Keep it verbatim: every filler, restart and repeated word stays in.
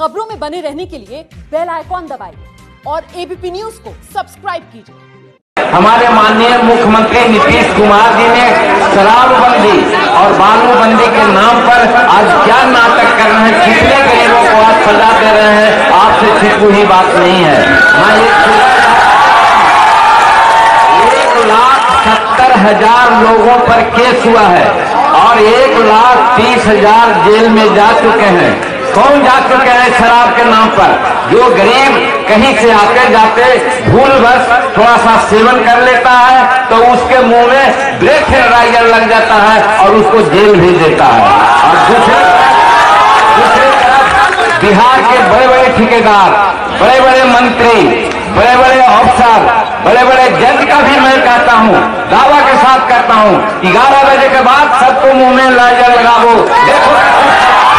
खबरों में बने रहने के लिए बेल आइकॉन दबाइए और एबीपी न्यूज को सब्सक्राइब कीजिए। हमारे माननीय मुख्यमंत्री नीतीश कुमार जी ने शराबबंदी और बालूबंदी के नाम पर आज क्या नाटक कर रहे हैं, कितने गरीबों को आज सजा दे रहे हैं। आपसे छिपी हुई बात नहीं है। एक लाख सत्तर हजार लोगों पर केस हुआ है और एक लाख तीस हजार जेल में जा चुके हैं। कौन जा चुके हैं? शराब के नाम पर जो गरीब कहीं से आते जाते भूल बस थोड़ा सा सेवन कर लेता है तो उसके मुंह में ब्रेथेनाइजर लग जाता है और उसको जेल भेज देता है। और दूसरे दूसरे तरफ बिहार के बड़े बड़े ठेकेदार, बड़े बड़े मंत्री, बड़े बड़े अफसर, बड़े बड़े जज का भी मैं कहता हूँ, दावा के साथ कहता हूँ, ग्यारह बजे के बाद सबको मुंह में लाइजर लगाओ। देखो